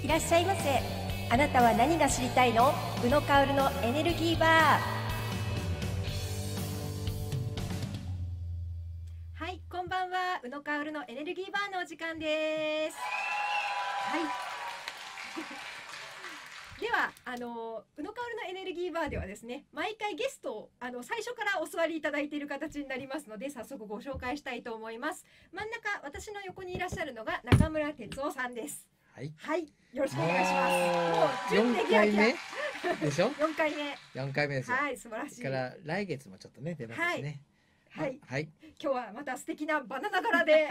いらっしゃいませ。あなたは何が知りたいの？宇野薫のエネルギーバー。はい、こんばんは。宇野薫のエネルギーバーのお時間です。はい。では、宇野薫のエネルギーバーではですね、毎回ゲストを最初からお座りいただいている形になりますので、早速ご紹介したいと思います。真ん中、私の横にいらっしゃるのが中村哲夫さんです。はい、はい、よろしくお願いします。もう4回目でしょ？4回目ですよ。はい、素晴らしい。から来月もちょっとね出ますね。はいはい、はい、今日はまた素敵なバナナ柄で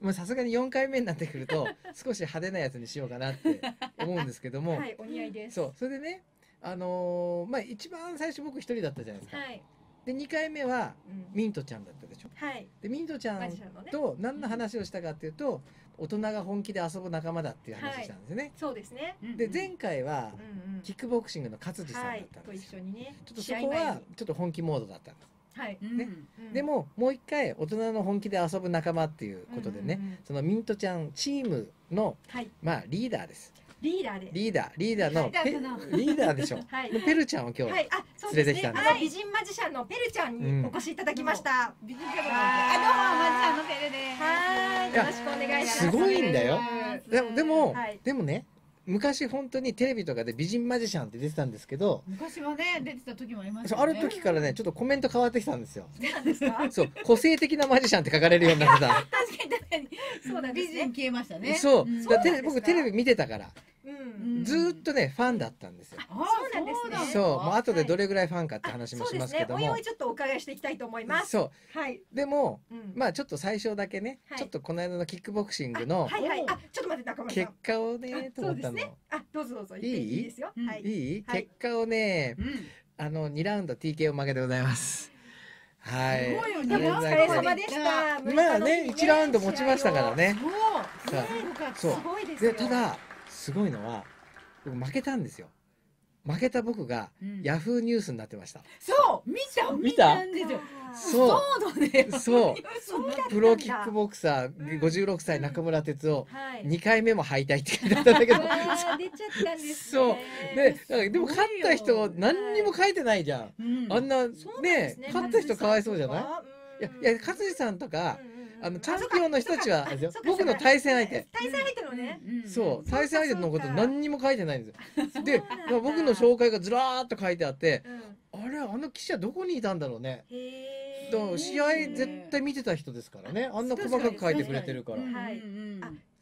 もうさすがに4回目になってくると少し派手なやつにしようかなって思うんですけども、はい、お似合いです。そう、それでね、まあ一番最初僕一人だったじゃないですか。はい、で2回目はミントちゃんだったでしょ。はい、でミントちゃんと何の話をしたかっていうと、大人が本気で遊ぶ仲間だっていう話をしたんですね。はい、そうですね。で前回はキックボクシングの勝地さんだったんですよ。はい、と一緒にね。ちょっとそこはちょっと本気モードだったんです。はい。ね。でももう一回大人の本気で遊ぶ仲間っていうことでね、そのミントちゃんチームのまあリーダーです。リーダーでしょ。ペルちゃんを今日連れてきたんです。美人マジシャンのペルちゃんにお越しいただきました。美人マジシャンのペルです。よろしくお願いします。すごいんだよ。でもね、昔本当にテレビとかで美人マジシャンって出てたんですけど、昔はね出てた時もありますよね。ある時からねちょっとコメント変わってきたんですよ。そうなんですか？そう、個性的なマジシャンって書かれるようになってた。確かに確かに。そうだ、美人消えましたね。そう。僕テレビ見てたから。ずっとねファンだったんですよ。そうなんですね。そう、もう後でどれぐらいファンかって話もしますけども、おいおいちょっとお伺いしていきたいと思います。そう、はい。でもまあちょっと最初だけね、ちょっとこの間のキックボクシングの、はいはい、あ、ちょっと待って、中村さん、結果をねと思ったの。あ、どうぞどうぞ。いいですよ。いい結果をね、2ラウンド TKO 負けでございます。はい。お疲れ様でした。まあね1ラウンド持ちましたからね。そう。すごいですよ。でただ、すごいのは僕負けたんですよ。負けた僕がヤフーニュースになってました。そう見たんですよ。そうプロキックボクサー56歳中村哲夫2回目も敗退って書いてあったんだけど、出ちゃったんです。そうでも勝った人何にも書いてないじゃん。あんなね勝った人かわいそうじゃない？いや勝地さんとかチャンピオンの人たちは僕の対戦相手。対戦相手のね。そう対戦相手のこと何にも書いてないんですよ。で僕の紹介がずらーっと書いてあって、あれあの記者どこにいたんだろうね。だから試合絶対見てた人ですからね。あんな細かく書いてくれてるから。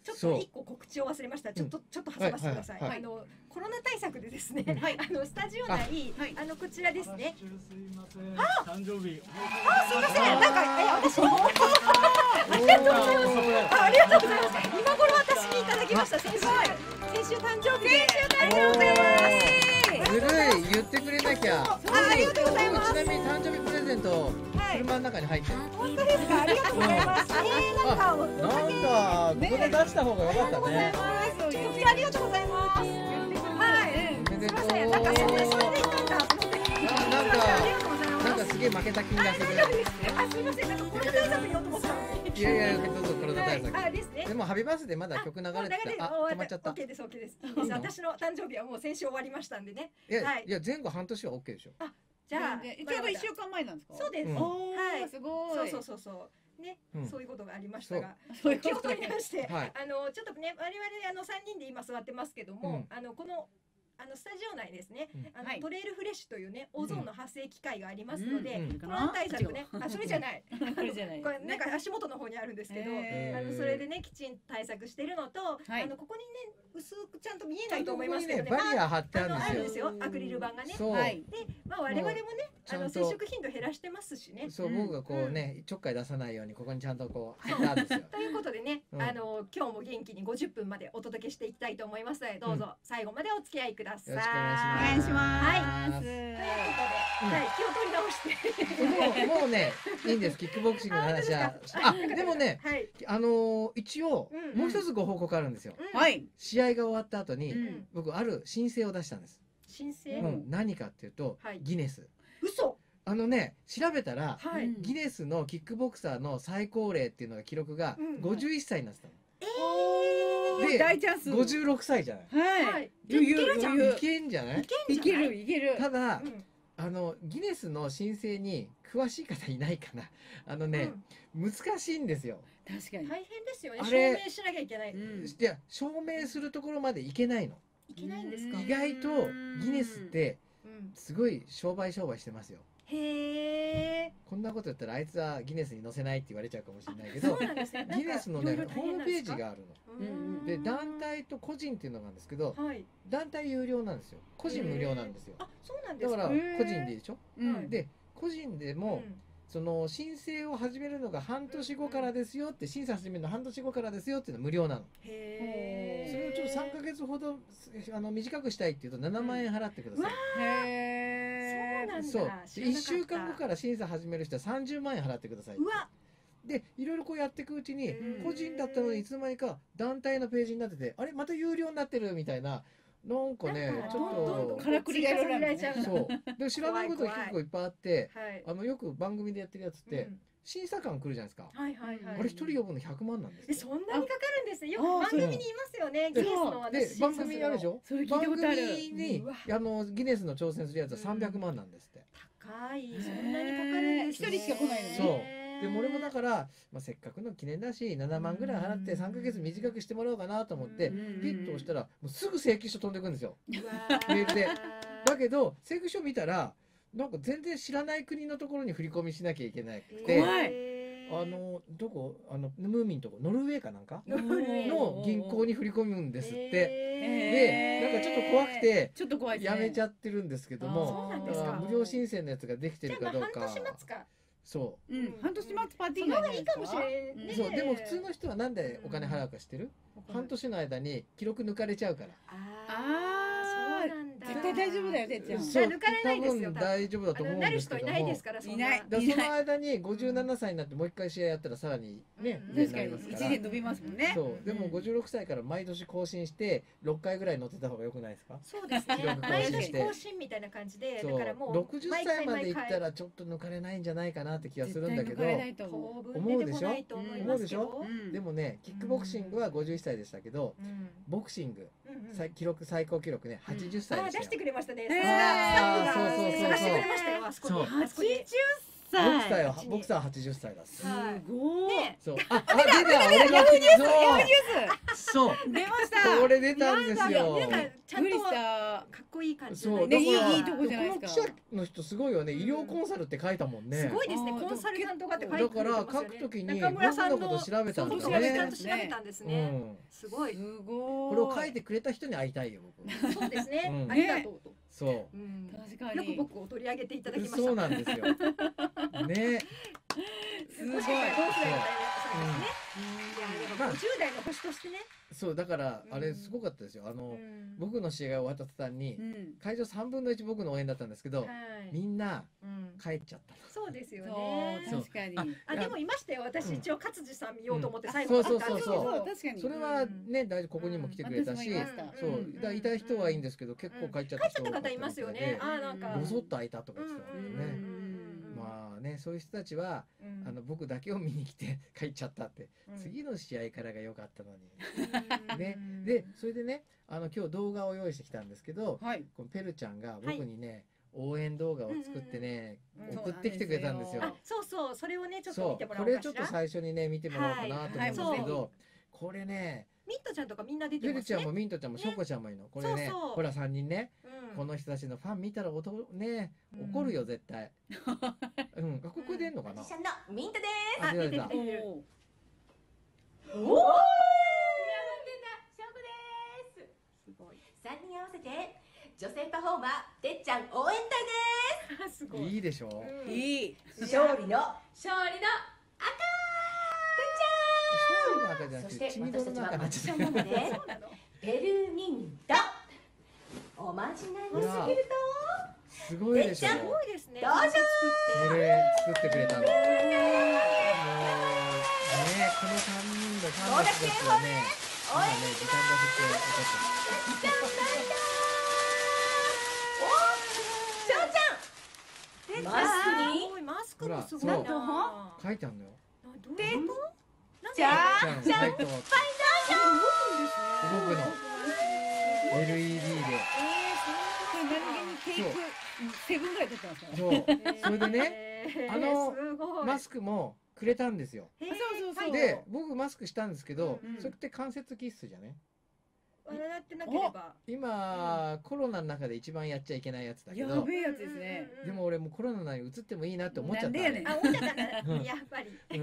ちょっと一個告知を忘れました。ちょっと挟ませてください。コロナ対策でですね、スタジオ内こちらですね。あ、誕生日。あ、すみません。なんか私にありがとうございます。今頃私にいただきました。先週誕生日で。ずるい言ってくれなきゃ。ありがとうございます。ちなみに誕生日プレゼント。車の中に入ってる。本当ですか？ありがとうございます。なんかここで出した方が良かったね。ありがとうございます。はい。すみません。なんかそんな人でいたんだ。なんかすげえ負けた気がする。あ、すみません。なんかコロナ対策にお父さん。いやいや、どうぞコロナ対策。あ、ですね。でもハビバースでまだ曲流れてた。あ、止まっちゃった。OK です OK です。私の誕生日はもう先週終わりましたんでね。いや前後半年は OK でしょ。じゃあ、ちょうど1週間前なんですか。そうです。はい、すごい。そうね、そういうことがありましたが、気を取り直して、ちょっとね、我々3人で今座ってますけども、このスタジオ内ですね、トレイルフレッシュというね、オゾンの発生機械がありますので、コロナ対策ね、あ、それじゃない、これなんか足元の方にあるんですけど、それでね、きちんと対策しているのと、ここにね、薄くちゃんと見えないと思いますけどね、バリア貼ってあるんですよ、アクリル板がね。で、まあ我々もね、接触頻度減らしてますしね。そう、僕がこうね、ちょっかい出さないようにここにちゃんとこう貼ってあるんですよ。ということでね、今日も元気に50分までお届けしていきたいと思いますので、どうぞ最後までお付き合いください。よろしくお願いします。ということで、気を取り直して。もうね、いいんです。キックボクシングの話は。あ、でもね、一応もう一つご報告あるんですよ。試合が終わった後に、僕ある申請を出したんです。申請？何かっていうと、ギネス。嘘。調べたら、ギネスのキックボクサーの最高齢っていうのが記録が51歳になってたの。う大チャンス。56歳じゃない。はい。いけんじゃない。いけるいける。ただギネスの申請に詳しい方いないかな。難しいんですよ。確かに大変ですよね。証明しなきゃいけない。いや証明するところまでいけないの。いけないんですか。意外とギネスってすごい商売してますよ。へー、こんなこと言ったらあいつはギネスに載せないって言われちゃうかもしれないけど、ギネスのねホームページがあるので、団体と個人っていうのがあるんですけど、団体有料なんですよ、個人無料なんですよ。だから個人でいいでしょ。で個人でもその申請を始めるのが半年後からですよって、審査始めるの半年後からですよっていうのは無料なの。それをちょっと3ヶ月ほど短くしたいっていうと7万円払ってください。そう、1週間後から審査始める人は30万円払ってください。でいろいろこうやっていくうちに、個人だったのにいつの間にか団体のページになってて、あれまた有料になってるみたいな、なんかねちょっとからくりがられちゃう。そうで、知らないことが結構いっぱいあって、よく番組でやってるやつって審査官来るじゃないですか。あれ一人呼ぶの100万なんです。そんなにかかるんですね。よく番組にいますよね。ギネスの私番組あるでしょ。番組にギネスの挑戦するやつは300万なんですって。高い。そんなにかかるんですね。一人しか来ないのね。そうで、俺もだからせっかくの記念だし7万ぐらい払って3ヶ月短くしてもらおうかなと思って、ピッと押したらすぐ請求書飛んでくるんですよ、メールで。だけど請求書見たらなんか全然知らない国のところに振り込みしなきゃいけなくて、どこムーミンとこノルウェーかなんかの銀行に振り込むんですって。でなんかちょっと怖くてちょっと怖いやめちゃってるんですけども、無料申請のやつができてるかどうか。そう、半年待つパーティーがいいかもしれない。そうでも普通の人はなんでお金払うか知ってる？半年の間に記録抜かれちゃうから。絶対大丈夫だよ、絶対。抜かれないですよ。多分大丈夫だと思うんですけども。なる人いないですから、いない。その間に57歳になってもう一回試合やったらさらにね、確かに1年伸びますもんね。そうでも56歳から毎年更新して6回ぐらい乗ってた方が良くないですか？そうですね。毎年更新みたいな感じで、だからもう60歳までいったらちょっと抜かれないんじゃないかなって気がするんだけど、思うでしょ？思うでしょ？でもね、キックボクシングは51歳でしたけど、ボクシング最高記録ね80歳。出してくれましたね。探してくれましたよ。あそこに80歳。ボクサー80歳だって。すごい。そう。あ出た。俺がニュース。そう。出ました。これ出たんですよ。なんかちゃんとかっこいい感じのね。いいとこじゃないですか。この記者の人すごいよね。医療コンサルって書いたもんね。すごいですね。コンサルタントがって書いてますよね。だから書くときに中村さんのこと調べたんですね。ちゃんと調べたんですね。すごい。これを書いてくれた人に会いたいよ僕。そうですね。ありがとうと。そう。確かに。よく僕を取り上げていただきました。そうなんですよ。ね、すごい。50代の星としてね。そうだからあれすごかったですよ。僕の試合が終わった途端に会場3分の1僕の応援だったんですけど、みんな帰っちゃった。そうですよね。確かに。あでもいましたよ。私一応勝地さん見ようと思って最後。そうそうそう。確かに。それはね大丈夫、ここにも来てくれたし、そうだいた人はいいんですけど結構帰っちゃった人。帰っちゃった方いますよね。あなんか。ぼそっと開いたとか言ってたんだよね。ね、そういう人たちは、僕だけを見に来て帰っちゃったって、次の試合からが良かったのに、ね、でそれでね今日動画を用意してきたんですけど、このペルちゃんが僕にね応援動画を作ってね送ってきてくれたんですよ。そうそうそれをねちょっと見てもらおうかしら。これちょっと最初にね見てもらおうかなと思うんですけど、これねミントちゃんとかみんな出てますね。ペルちゃんもミントちゃんもショコちゃんもいいの。これねほら3人ね。この人たちのファン見たらね怒るよ絶対。うん、ここ出んのかな。私のミントです。あ、出た。おお。すごい。3人合わせて女性パフォーマーてっちゃん応援隊です。すごい。いいでしょ。いい。勝利の赤。てっちゃん。勝利の赤じゃなくてチミドルの赤になっちゃった。ペルミント。おまじないが過ぎるとすごいでしょ。どうぞこれ作ってくれたの。ねこの3人のファンの人たちはね応援に行きます。てっちゃんマスクにすごいな。書いてあるのよ。てっちゃんファイナー。ボブの LED で、セブンぐらい撮ってますね。そう、それでね、あのマスクもくれたんですよ。で、僕マスクしたんですけど、それって間接キッスじゃね。笑ってなければ今コロナの中で一番やっちゃいけないやつだけど、やべえやつですね。でも俺もコロナに移ってもいいなって思っちゃった。あ、思っちゃったやっぱり。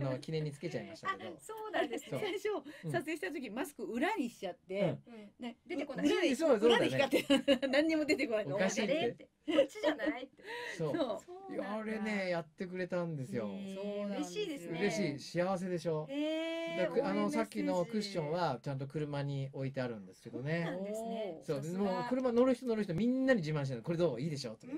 もう記念につけちゃいましたけど。そうなんです。最初撮影した時マスク裏にしちゃってね、出てこない。裏に光って何にも出てこないの。おかしいって。こっちじゃないって。そう。あれねやってくれたんですよ。嬉しいですね。嬉しい、幸せでしょ。さっきのクッションはちゃんと車に置いてあるんですけどね。そう、もう車乗る人みんなに自慢してる。これどういいでしょとか、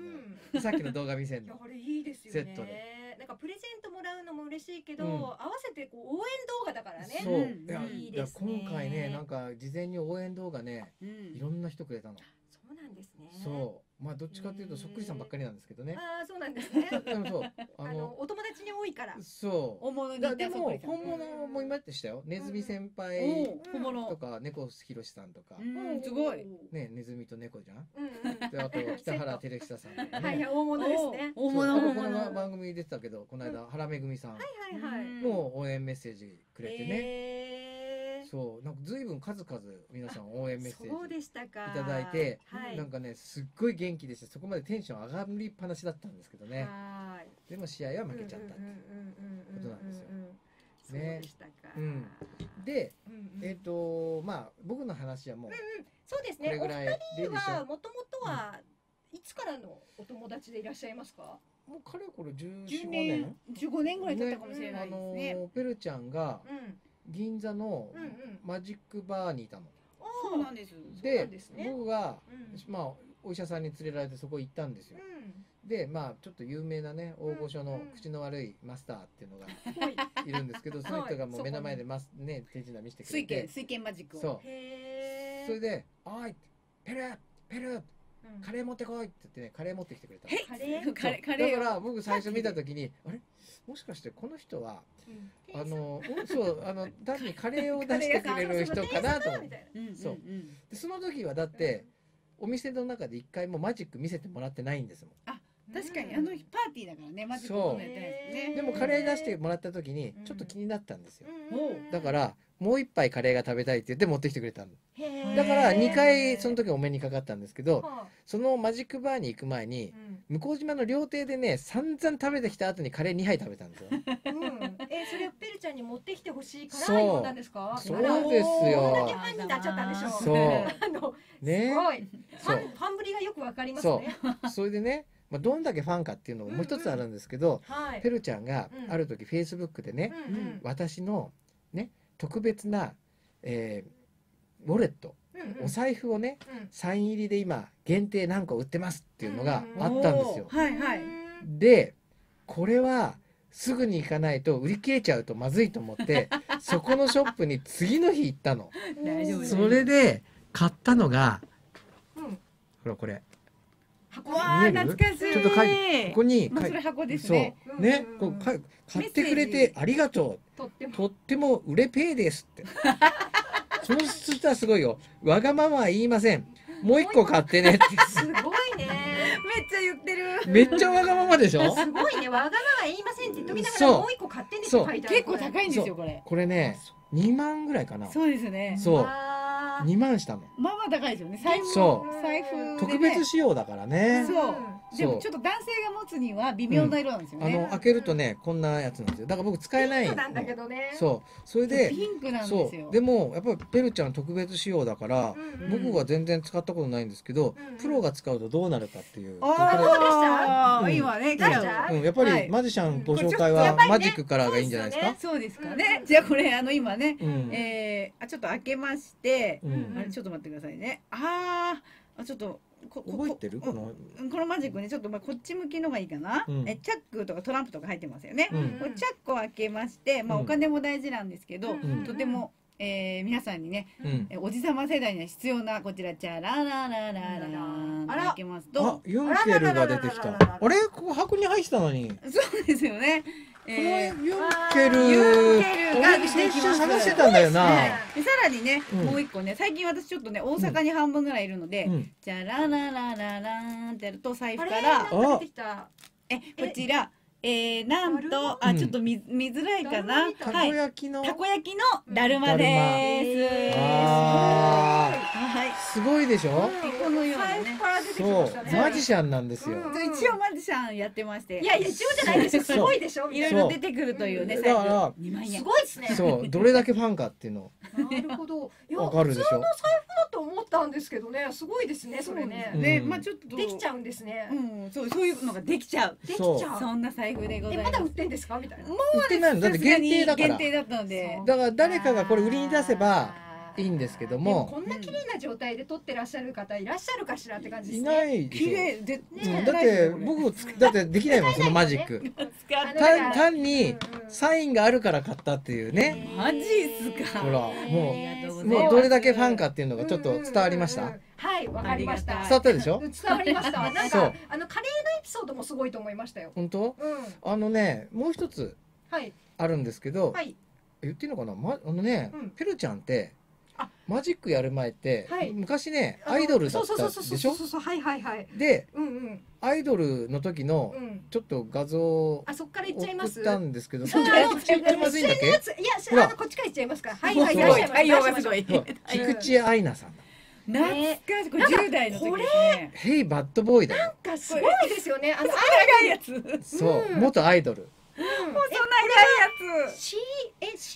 ね、さっきの動画見せるの。あれいいですよね。セットで。なんかプレゼントもらうのも嬉しいけど、合わせてこう応援動画だからね。そう、いいですね。今回ね、なんか事前に応援動画ね、いろんな人くれたの。そうなんですね。そう、まあどっちかというとそっくりさんばっかりなんですけどね。ああ、そうなんですね。でもそう、お友達に多いから。そう。本物だ。でも本物もいましたよ。ネズミ先輩とか猫ひろしさんとか。すごい。ね、ネズミと猫じゃん。で、あと北原照久さん。はい、大物ですね。大物。この番組出てたけど、この間原めぐみさん。はいはいはい。もう応援メッセージくれてね。そう、なんかずいぶん数々皆さん応援メッセージいただいて、なんかねすっごい元気でした。そこまでテンション上がりっぱなしだったんですけどね。でも試合は負けちゃったっていうことなんですよね。で、まあ僕の話はもうそうですね。お二人はもともとはいつからのお友達でいらっしゃいますか？もうかれこれ14、15年、15年ぐらい経ったかもしれないですね。ペルちゃんが銀座のマジックバーにいたの。そうなんです。で、僕がまあお医者さんに連れられてそこ行ったんですよ。で、まあちょっと有名なね大御所の口の悪いマスターっていうのがいるんですけど、その人がもう目の前でね手品見せてくれて、水拳マジックを。そう。それで、おいペル。カレー持ってこいって言ってね、カレー持ってきてくれた。だから僕最初見た時に、あれもしかしてこの人は単にカレーを出してくれる人かなと思って。そうで、その時はだってお店の中で一回もマジック見せてもらってないんですもん。あ、確かにあのパーティーだからね、マジックもやってないですね。でもカレー出してもらった時にちょっと気になったんですよ。だからもう一杯カレーが食べたいって言って持ってきてくれたの。だから2回その時お目にかかったんですけど、そのマジックバーに行く前に向島の料亭でね散々食べてきた後にカレー2杯食べたんですよ。それをペルちゃんに持ってきてほしいから言ったんですか？そうですよ。こんだけファンになっちゃったんでしょう。そうね。すごいファンぶりがよくわかりますね。それでね、どんだけファンかっていうのももう一つあるんですけど、ペルちゃんがある時フェイスブックでね、私のね特別なウォレット、お財布をねサイン入りで今限定何個売ってますっていうのがあったんですよ。でこれはすぐに行かないと売り切れちゃうとまずいと思ってそこのショップに次の日行ったの。それで買ったのがほらこれ。わあ懐かしい。ちょっとここにそれ箱ですね。ね、こう買ってくれてありがとう。とっても売れペイですって。そうしたらすごいよ。わがままは言いません。もう一個買ってねって。すごいね。めっちゃ言ってる。めっちゃわがままでしょ。すごいね。わがまま言いませんって言っときながらもう一個買ってねって書いてある。結構高いんですよこれ。これね、2万ぐらいかな。そうですね。そう。2万したの。まあまあ高いですよね。財布特別仕様だからね。そう。でもちょっと男性が持つには微妙な色なんですよね。開けるとねこんなやつなんですよ。だから僕使えない。なんだけどね。そう。それでピンクなんですよ。でもやっぱりペルちゃん特別仕様だから僕は全然使ったことないんですけど、プロが使うとどうなるかっていう。ああ。今ね。やっぱりマジシャンご紹介はマジックカラーがいいんじゃないですか。そうですかね。じゃあこれ今ねちょっと開けまして。あれちょっと待ってくださいね。ちょっと覚えてるこのマジックね。ちょっとこっち向きのがいいかな。チャックとかトランプとか入ってますよね。チャックを開けまして、まあお金も大事なんですけど、とても皆さんにねおじさま世代には必要なこちらチャラララララ開けますと、ユンケルが出てきた。あれここ箱に入ってたのに。そうですよね。ユンケルが先週探してたんだよな。でさらにね、もう一個ね、最近私ちょっとね大阪に半分ぐらいいるので、じゃらららららってやると財布からこちらなんとちょっと見づらいかな、たこ焼きのだるまです。すごいでしょ。そうマジシャンなんですよ。一応マジシャンやってまして、いや一応じゃないですよ、すごいでしょ、いろいろ出てくるというね。だからすごいですね。そうどれだけファンかっていうのなるほど、わかるでしょ。普通の財布だと思ったんですけどね、すごいですねそれね。でまあちょっとできちゃうんですね。うん、そういうのができちゃう。そんな財布でございます。まだ売ってんですかみたいな。もう売ってないのだって限定だから。限定だったので、だから誰かがこれ売りに出せばいいんですけども、こんな綺麗な状態で撮ってらっしゃる方いらっしゃるかしらって感じですね。いないでしょ。綺麗でだって僕だってできないもんそのマジック。単にサインがあるから買ったっていうね。マジっすか。ほらもうどれだけファンかっていうのがちょっと伝わりました。はい、わかりました。伝わったでしょ。伝わりました。なんかカレーのエピソードもすごいと思いましたよ。本当？ねもう一つあるんですけど、言っていいのかな。ねペルちゃんってマジックやる前って昔ねアイドルだったでしょ。でアイドルの時のちょっと画像を送ったんですけど、そっから行っちゃいます。いやこっちから行っちゃいますから。はいはいはいはい。菊池愛菜さん。懐かしい。これ10代の時ね。ヘイバッドボーイだよ。なんかすごいですよね。あの長いやつ。そう元アイドル。もうそんなやつ。シ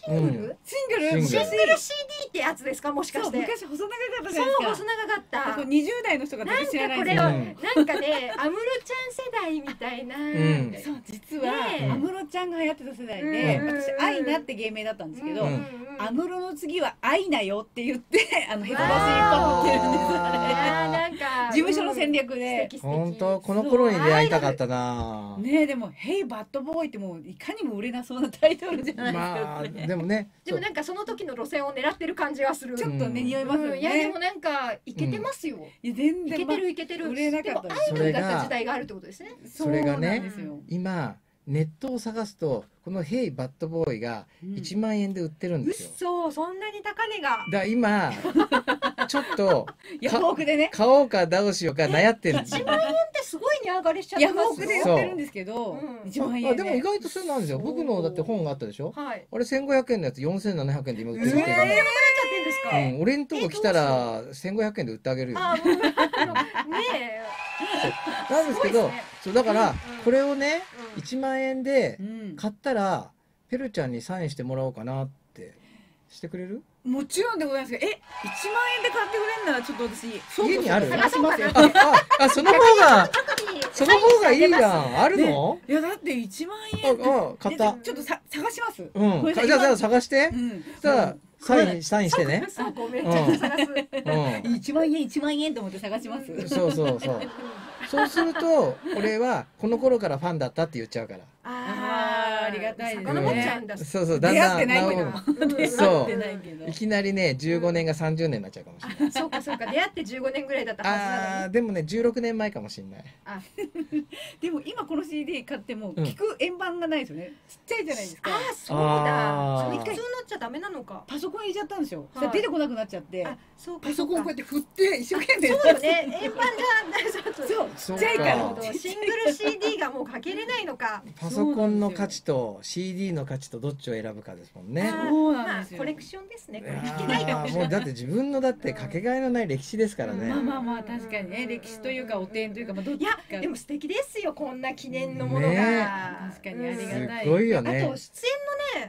ングル CD ってやつですか、もしかして。昔細長かったじゃないですか。そう細長かった。20代の人が全然知らないです。なんかね、安室ちゃん世代みたいな。そう実は安室ちゃんが流行ってた世代で、私アイナって芸名だったんですけど、安室の次はアイナよって言ってヘタ出しパクってるんです。あれ。事務所の戦略で。本当この頃に出会いたかったな。ねでもヘイバッドボーイってもういかにも売れなそうなタイトルじゃないですか。でもねでもなんかその時の路線を狙ってる感じはする。ちょっとね匂いますよね。いやでもなんかイケてますよ。いや全然イケてるイケてる。でもアイドルだった時代があるってことですね。それがね今ネットを探すとこのヘイバッドボーイが1万円で売ってるんですよ。そうそんなに高値が。だ今ちょっとヤフオクでね買おうかどうしようか悩ってるんです。1万円ってすごい値上がりしちゃってます。ヤフオクでやってるんですけど1万円でも意外とそうなんですよ。僕のだって本があったでしょ。あれ1500円のやつ4700円で今売ってるっていうか。俺んとこ来たら1500円で売ってあげるよ。ねえ。なんですけど、そうだからこれをね1万円で買ったらペルちゃんにサインしてもらおうかなってしてくれる？もちろんでございますけど、1万円で買ってくれるならちょっと私家にある。あその方がいいやん。あるの？いやだって1万円。買った。ちょっと探します。うん。じゃあ探して。さあ。サインしてね。1万円と思って探します。そう。そうすると俺はこの頃からファンだったって言っちゃうから。ありがたいですね。そうだんだんいきなりね15年が30年になっちゃうかもしれない。そうか出会って15年ぐらいだったはずなのに。でもね16年前かもしれない。でも今この CD 買っても聞く円盤がないですよね。ちっちゃいじゃないですか。あそうだ。普通乗っちゃダメなのか。パソコン入れちゃったんですよ。出てこなくなっちゃって。パソコンこうやって振って一生懸命。そうよね円盤がそうちっちゃいからシングル CD がもうかけれないのか。パソコンの価値と CD の価値とどっちを選ぶかですもんね。まあコレクションですね。もうだって自分のだってかけがえのない歴史ですからね。まあ確かにね歴史というかお典というかまあどっちか。いやでも素敵ですよこんな記念のものが。確かにありがたい。すごいよね。あと出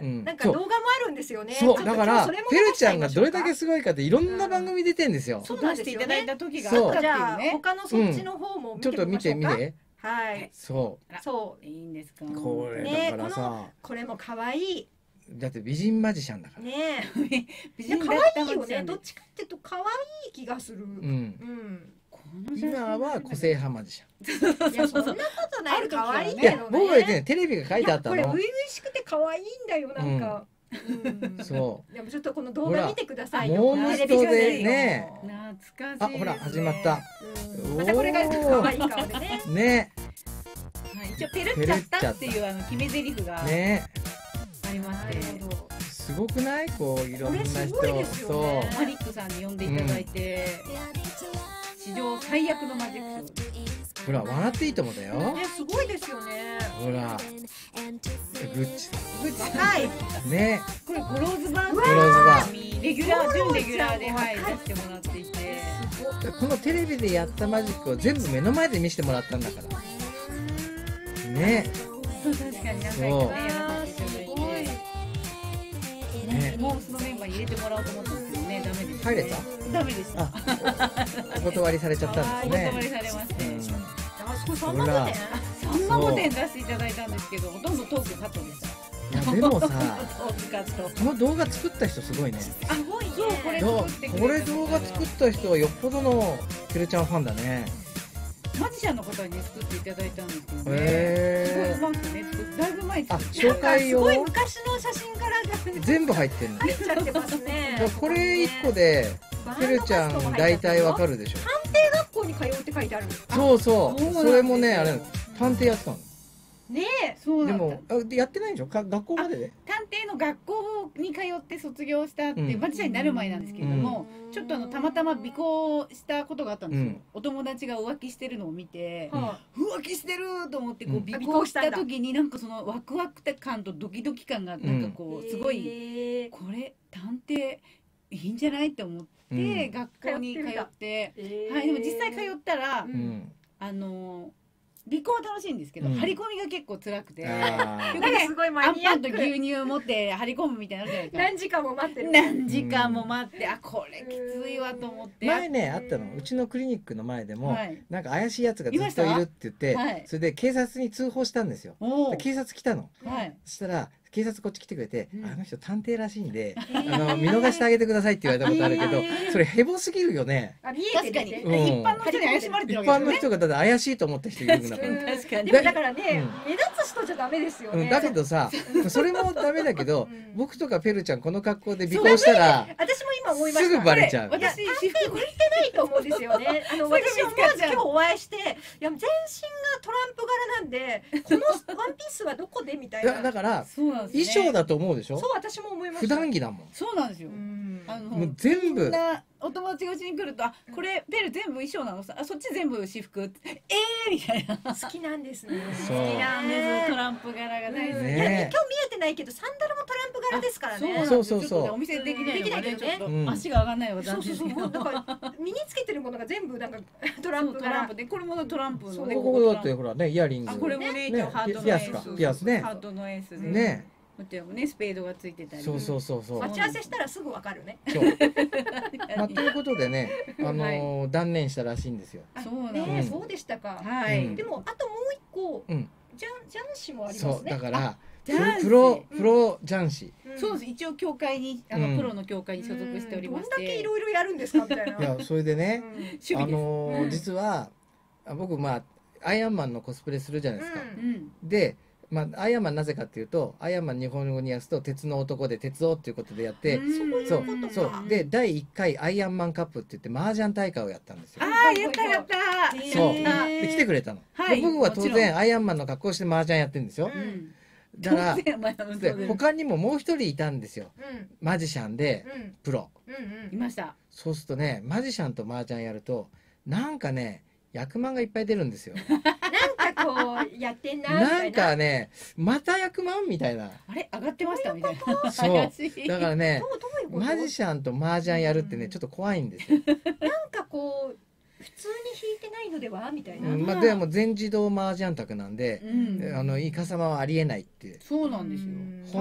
演のねなんか動画もあるんですよね。そうだからペルちゃんがどれだけすごいかっていろんな番組出てんですよ。そうなんですよね。出していただいた時があったっていうね。他のそっちの方もちょっと見てみて。はい。そう。いいんですか。これだからさ、これも可愛い。だって美人マジシャンだから。ねえ。美人可愛いよね。どっちかっていうと可愛い気がする。うん。今は個性派マジシャン。いやそんなことない。可愛いけどね。僕はねテレビが書いてあったの。これ初々しくて可愛いんだよなんか。そう。でもちょっとこの動画見てくださいよ。テレビ上でね。懐かしい。あ、ほら始まった。またこれが可愛い顔でね。ね。はい一応ペルっちゃったっていう決め台詞がありまして、すごくない？こういろんな人とマリックさんに呼んでいただいて、史上最悪のマジックショー。ほら、笑っていいと思だよ。ね、すごいですよね。ほら、グッチさん。グッチさん。はい。ね。これゴローズバー。ゴローズバー。レギュラー、準レギュラーで、はい、出してもらっていて。このテレビでやったマジックを全部目の前で見せてもらったんだから。ね。そう、確かに、何回かね、やらせていただいて。ね。もうそのメンバーに入れてもらおうと思ったんですけどね、ダメです。入れた？ダメでした。お断りされちゃったんですね。お断りされまして。3万5点出していただいたんですけど、ほとんどトークカットでした。でもさ、この動画作った人すごいね。あ、すごいね。これ動画作った人はよっぽどのてるちゃんファンだね。マジシャンの方に作っていただいたんですけどね、すごいうまくね、だいぶ前に紹介を、すごい昔の写真から全部入ってるの。入っちゃってますね。これ1個でてるちゃん大体わかるでしょ。通って書いてある。そうそう。それもね、あれ探偵やってたの。ねえ、そうなんだ。でもやってないんでしょ。学校までで。探偵の学校に通って卒業したってマジシャンになる前なんですけれども、ちょっとたまたま尾行したことがあったんですよ。お友達が浮気してるのを見て、浮気してると思ってこう尾行した時に、なんかそのワクワク感とドキドキ感がなんかこうすごい、これ探偵いいんじゃないって思って。で、学校に通って、はい、でも実際通ったら、尾行は楽しいんですけど、張り込みが結構辛くて、すごいマニアック。アンパンと牛乳を持って張り込むみたいなのじゃないですか。何時間も待ってる。何時間も待って、あ、これきついわと思って。前ね、あったの、うちのクリニックの前でも、なんか怪しいやつがずっといるって言って、それで警察に通報したんですよ。警察来たの。そしたら。警察こっち来てくれて、あの人探偵らしいんで、見逃してあげてくださいって言われたことあるけど、それヘボすぎるよね。確かに。一般の人に怪しまれてるわけですよね。一般の人がだって怪しいと思った人いるんだから。確かに。だからね、目立つ人じゃダメですよね。だけどさ、それもダメだけど、僕とかペルちゃんこの格好で尾行したら、私も今思いました。すぐバレちゃう。私、私服向いてないと思うんですよね。私も今日お会いして、いや全身がトランプ柄なんで、このワンピースはどこでみたいな。だから。衣装だと思うでしょ。そう、私も思いました。普段着だもん。そうなんですよ。もう全部みんなお友達がうちに来ると、あ、これベル全部衣装なのさ、あ、そっち全部私服、みたいな。好きなんですね。好きなんです。トランプ柄が大好き。今日見えてないけどサンダルもトランプ柄ですからね。そうそうそう。お見せできないけどね、足が上がんないわ。そうそうそう。身につけてるものが全部なんかトランプ柄で、これもトランプのね。ここだってほらね、イヤリング、これもね、ハートのエース、ピアスね、ハートのエースね、ね、スペードがついてたり。そうそうそうそう。待ち合わせしたらすぐわかるね。そう。まあ、ということでね、断念したらしいんですよ。そうね、そうでしたか。はい。でもあともう一個、ジャンシもありますね。そう、だからプロジャンシ。そうです。一応教会に、プロの教会に所属しておりまして。どんだけいろいろやるんですかみたいな。いや、それでね、実は僕、まあアイアンマンのコスプレするじゃないですか。で。まあ、アイアンマンなぜかっていうと、アイアンマン日本語に訳すと鉄の男で鉄男っていうことでやって、そうそうで、第1回アイアンマンカップって言って麻雀大会をやったんですよ。ああ、やったやった。そうで来てくれたの。僕は当然アイアンマンの格好して麻雀やってるんですよ。だから他にももう一人いたんですよ、マジシャンでプロいました。そうするとね、マジシャンと麻雀やるとなんかね、役満がいっぱい出るんですよ。なんかこうやってんなみたいな。なんかね、また役満みたいな。あれ上がってましたみたいな。そう。だからね、マジシャンと麻雀やるってね、ちょっと怖いんですよ。なんかこう普通に弾いてないのではみたいな。まあでも全自動麻雀卓なんで、イカ様はありえないって。そうなんですよ。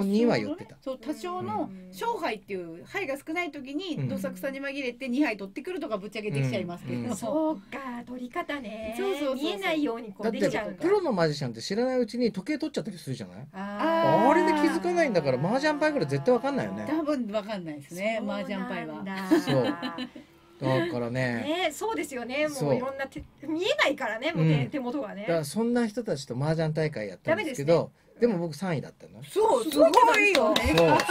本人は言ってた。そう、多少の勝敗っていう敗が少ない時にどさくさに紛れて2敗取ってくるとかぶっちゃけできちゃいますけど。そうか、取り方ね。そう、見えないようにこうできちゃう。だってプロのマジシャンって知らないうちに時計取っちゃったりするじゃない。あれで気づかないんだから、麻雀牌から絶対わかんないよね。多分わかんないですね、麻雀牌は。そう。だからね、そうですよね。もういろんな見えないからね、もう手元がね。だからそんな人たちと麻雀大会やったんですけど、でも僕3位だったの。そう、すごいよね。普通のス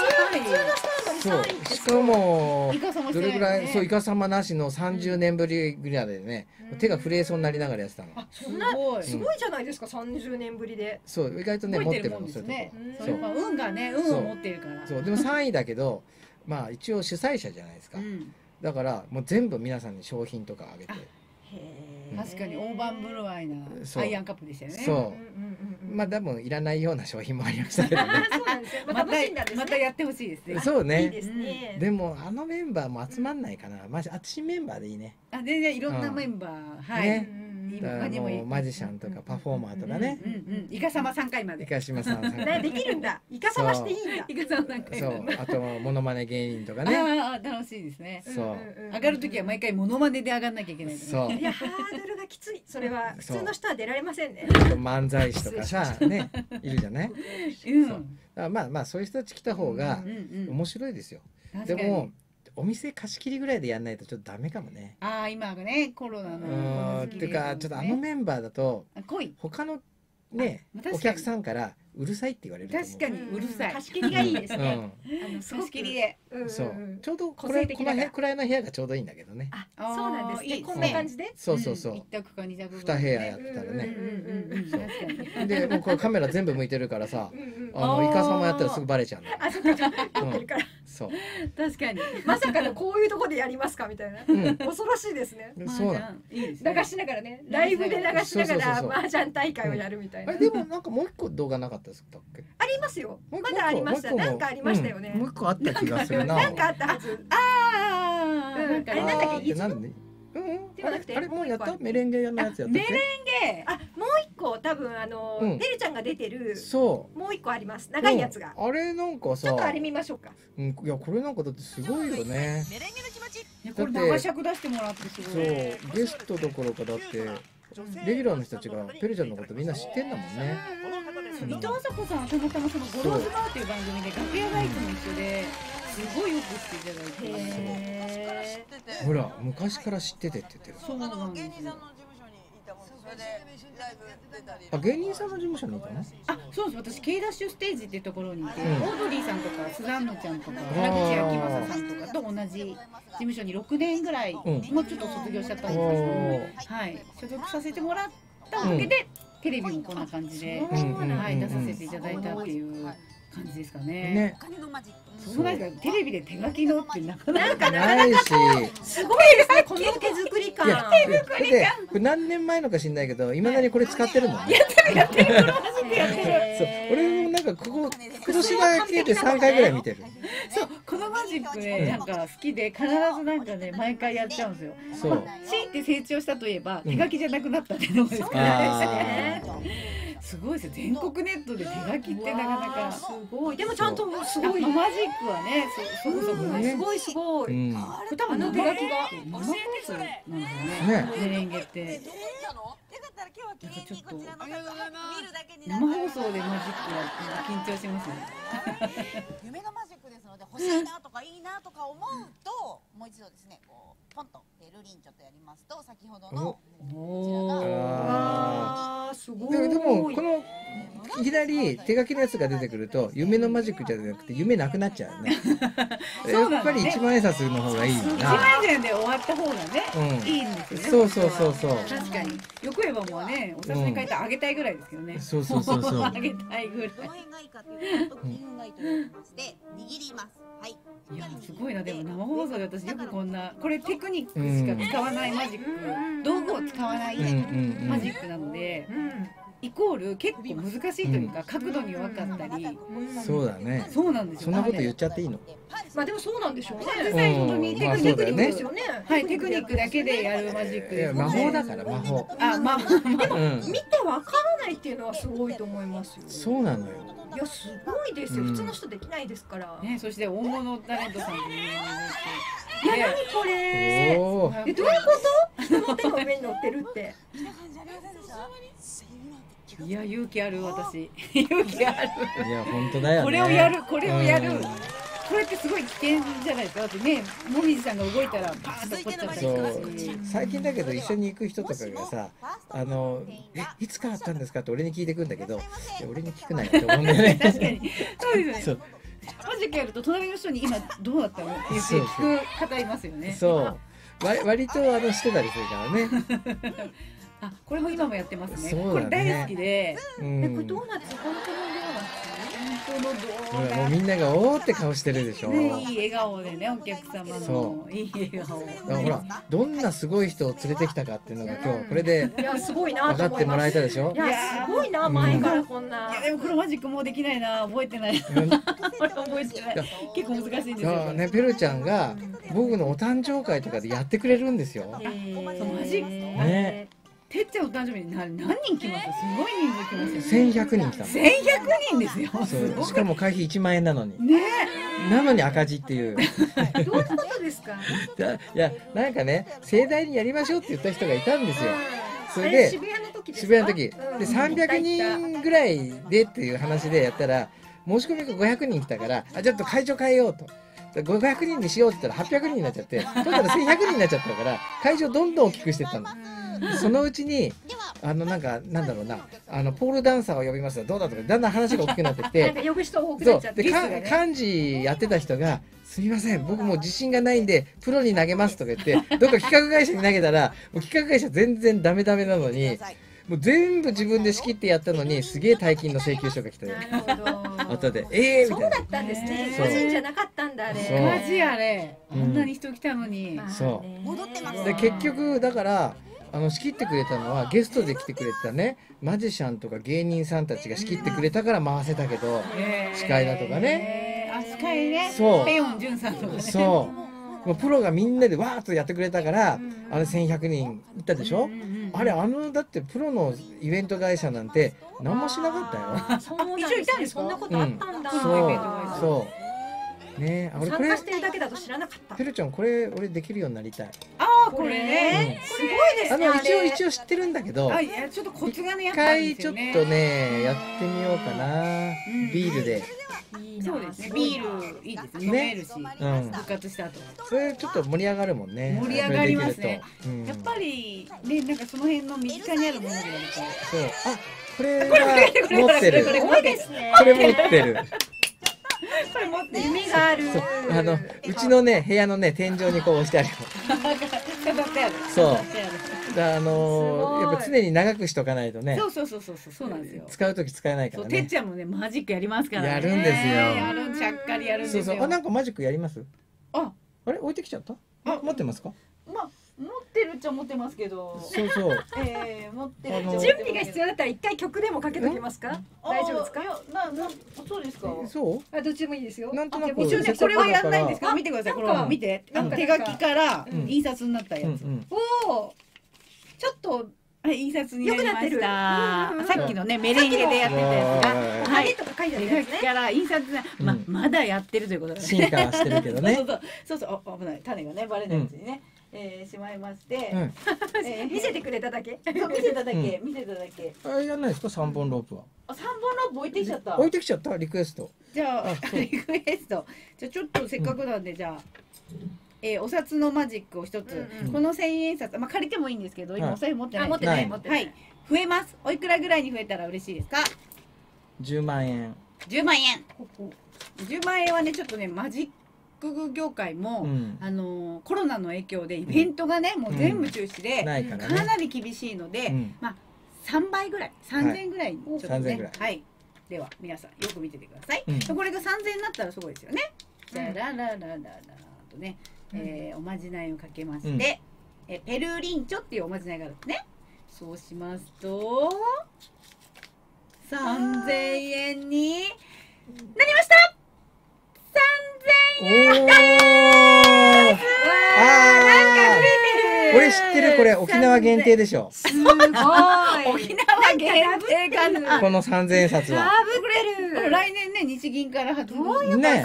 タンドそうしかもどれぐらいそうイカサマなしの30年ぶりぐらいでね、手が震えそうになりながらやってたの。すごいじゃないですか、30年ぶりで。そう意外とね持ってるもんですね。運がね、運を持ってるから。そうでも3位だけど、まあ一応主催者じゃないですか。だからもう全部皆さんに商品とかあげて。確かに大盤振る舞いなアイアンカップでしたよね。そうまあ多分いらないような商品もありましたけどね。またやってほしいですね。そうね。でもあのメンバーも集まんないかな。まあ私メンバーでいいね。あ全然いろんなメンバーはい。マジシャンとかパフォーマーとかね。イカサマ3回まで。イカサマ3回。できるんだ。イカサマしていいんだ。イカサマ3回。そう。あとモノマネ芸人とかね。ああ楽しいですね。そう。上がるときは毎回モノマネで上がんなきゃいけない。そう。いやハードルがきつい。それは普通の人は出られませんね。漫才師とかさねいるじゃない。うん。まあまあそういう人たち来た方が面白いですよ。でも。お店貸し切りぐらいでやんないとちょっとダメかもね。ああ今がねコロナのっていうかちょっとあのメンバーだと他のねお客さんからうるさいって言われる。確かにうるさい。貸し切りがいいですね。貸し切りで。そうちょうどこれこの辺くらいの部屋がちょうどいいんだけどね。あそうなんですね。こんな感じで。そうそうそう。2部屋やったらね。でもうこれカメラ全部向いてるからさ。イカサマやったらすぐバレちゃう。あ、そうか、やってるから。そう。確かに。まさかのこういうとこでやりますかみたいな。恐ろしいですね。そうなの。流しながらね、ライブで流しながら麻雀大会をやるみたいな。でもなんかもう一個動画なかったですかっけ？ありますよ。まだありました。なんかありましたよね。もう一個あった気がするな。なんかあったはず。ああ。なんだっけ？なんで？あれもうやったメレンゲのやつやったっけ？メレンゲ。あ、もう一個多分ねるちゃんが出てる。そう。もう一個あります。長いやつが。あれなんかさ。ちょっとあれ見ましょうか。いやこれなんかだってすごいよね。メレンゲの気持ち。これ長尺出してもらってすごい。そうゲストどころかだってレギュラーの人たちがペルちゃんのことみんな知ってんだもんね。伊藤麻子さんたまたまそのゴローズバーという番組で楽屋ライブも一緒ですごいよく知っていただいて、ほら昔から知っててって言ってる。そうなんです。芸人さんの事務所にいたもんそれでライブやってたり。あ芸人さんの事務所にいたね。あそうです私 K ダッシュステージっていうところにいて、オードリーさんとかスザンヌちゃんとか原口あきまささんとかと同じ事務所に6年ぐらい、もうちょっと卒業しちゃったんですけど、はい所属させてもらったわけで。テレビもこんな感じで出させていただいたっていう感じですかね。そうなんですか。テレビで手書きのってなかなかないし、すごいですね。この手作り感。手作り感。これ何年前のか知んないけど、いまだにこれ使ってるもん。やってる。俺もなんか今年だけで3回ぐらい見てる。そうこのマジックねなんか好きで必ずなんかね毎回やっちゃうんですよ。そう。強いて成長したといえば手書きじゃなくなったっていうのもですね。すごいですよ。全国ネットで手書きってなかなかすごい。でもちゃんとすごいマジックはね、すごいすごい。多分の手書きが教えてそれね。メレンゲって。なんかちょっと生放送でマジックは緊張しますね。夢のマジックですので欲しいなとかいいなとか思うともう一度ですねこうポンとルリンちょっとやりますと先ほどのこちらがすごい。でもこのいきなり手書きのやつが出てくると夢のマジックじゃなくて夢なくなっちゃうね。やっぱり一万円札の方がいいよな。一万円で終わった方がねいいんですよね。そうそうそうそう。確かによく言えばもうねお札に書いてあげたいぐらいですけどね。そうそうそうそう。あげたいぐらい。どの辺がいいかというと金がいいと言いまして握ります。はい。いやすごいな。でも生放送で私よくこんなこれテクニックしか使わないマジック、道具を使わないマジックなので。イコール結構難しいというか角度に弱かったり。そうだね。そうなんですよ。そんなこと言っちゃっていいの？まあでもそうなんでしょうね。本当にテクニックですよね。はいテクニックだけでやるマジックです。魔法だから魔法。あまあでも見てわからないっていうのはすごいと思いますよ。そうなのよ。いやすごいですよ。普通の人できないですから。ねそして大物タレントさん。いや何これ？どういうこと？人の手の上に乗ってるって。いや勇気ある私勇気ある。いや本当だよね。これをやるこれってすごい危険じゃないですか。だってねもみじさんが動いたらパーンと取っちゃったりとか。最近だけど一緒に行く人とかがさいつからあったんですかって俺に聞いてくんだけど俺に聞くなよって思うんだよね。確かにそうですよね。マジックやると隣の人に今どうだったのって聞く方いますよね。そう割としてたりするからね。あ、これも今もやってますね。これ大好きで、これドーナツ、本当のドーナツ、みんながおーって顔してるでしょ。いい笑顔でね、お客様のいい笑顔。ほら、どんなすごい人を連れてきたかっていうのが今日これで分かってもらえたでしょ。いや、すごいな、前からこんな。いや、でもこのマジックもうできないな、覚えてない。俺覚えてない。結構難しいんですよね。ペルちゃんが僕のお誕生会とかでやってくれるんですよ。マジックね。てっちゃんお誕生日に何人来ますか？すごい人数来ますよね。1100人来た。1100人ですよ。しかも会費1万円なのに。ね。なのに赤字っていう。どういうことですか？いや、なんかね、盛大にやりましょうって言った人がいたんですよ。それで渋谷の時で300人ぐらいでっていう話でやったら、申し込みが500人来たから、あ、ちょっと会場変えようと。500人にしようって言ったら800人になっちゃって、そしたら1100人になっちゃったから、会場どんどん大きくしてったんだ。そのうちになんだろうな、ポールダンサーを呼びますどうだとかだんだん話が大きくなってきて、幹事やってた人が「すみません、僕もう自信がないんでプロに投げます」とか言ってどっか企画会社に投げたら、もう企画会社全然ダメダメなのに、もう全部自分で仕切ってやったのに、すげえ大金の請求書が来たよ。後でええみたいな。そうだったんですね。個人じゃなかったんだあれ。マジあれ。こんなに人来たのに。そう。戻ってます。で結局だから。仕切ってくれたのはゲストで来てくれたね、マジシャンとか芸人さんたちが仕切ってくれたから回せたけど、司会だとかね、あ、司会ね、そう、ペヨンジュンさんとかね、そう、プロがみんなでわーっとやってくれたから、あれ1100人いったでしょ。あれだってプロのイベント会社なんて何もしなかったよ。一応いたんです。そんなことあったんだ。そう。ね、俺参加してるだけだと知らなかった。ペルちゃん、これ俺できるようになりたい。ああ、これね、すごいですね。一応知ってるんだけど、ちょっとコツがね、やっぱり一回ちょっとねやってみようかな。ビールで。そうですね。ビールいいですね。飲めるし、復活した後。それちょっと盛り上がるもんね。盛り上がりますね。やっぱりね、なんかその辺の身近にあるものでやると。そう。あ、これは持ってる。これ持ってる。これ持って夢がある。うちのね部屋のね天井にこう押してある。そう。だやっぱ常に長くしとかないとね。そうなんですよ。使う時使えないからね。てっちゃんもねマジックやりますからね。やるんですよ。しゃっかりやるんですよ。あ、なんかマジックやります？あれ置いてきちゃった？持ってますか？持ってるっちゃ持ってますけど。そう。持ってる。準備が必要だったら一回曲でもかけときますか。大丈夫ですか。そうですか。そう。どっちでもいいですよ。なんとなく。一応ねこれはやらないんですけど、見てください。これ見て。手書きから印刷になったやつ。おお。ちょっと印刷になりました。さっきのねメレンゲでやってたやつが。はい。手書きから印刷な。まだやってるということですね。進化はしてるけどね。そう危ない。種がねバレないうちにね。しまいまして、見せてくれただけ、見せただけ。あ、やらないですか3本ロープは。あ、3本ロープ置いてきちゃった。リクエスト。じゃあリクエスト。じゃあちょっとせっかくなんでじゃあ、お札のマジックを一つ。この1000円札、まあ借りてもいいんですけど、今お財布持ってない。あ、持ってない。はい。増えます。おいくらぐらいに増えたら嬉しいですか。10万円。10万円。10万円はねちょっとねマジック業界も、コロナの影響でイベントがね、もう全部中止で、かなり厳しいので、まあ3倍ぐらい、3000ぐらいにちょっとね、はい、では皆さんよく見ててください。これが3000になったらすごいですよね。じゃらららららとね、おまじないをかけまして、ペルーリンチョっていうおまじないがあるんですね。そうしますと3000円になりました。おお、俺知ってる、これ沖縄限定でしょ。すごい。沖縄限定かな。この3000円札は。破れる。来年ね日銀から発行す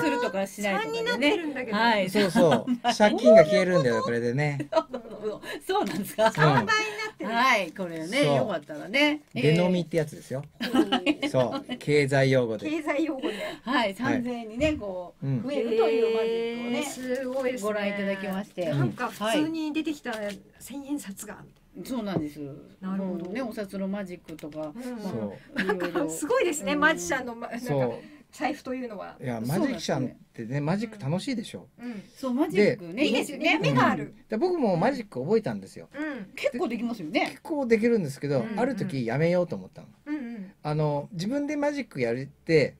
るとかしないとね。3になってるんだけど。はい、そう。借金が消えるんだよこれでね。そうなんですか。3倍になってる。はい、これねよかったらね。デノミってやつですよ。そう、経済用語で。はい、3000円にねこう増えるというマジックをね。すごいですね。ご覧いただきまして。なんか普通に出てきた1000円札が。そうなんです。なるほどね、お札のマジックとか。すごいですね、マジシャンのなんか。財布というのは。いやマジックシャンってね、マジック楽しいでしょ。そうマジックね、いいですよね、目がある。僕もマジック覚えたんですよ。結構できますよね。結構できるんですけど、ある時やめようと思ったの。自分でマジックやるって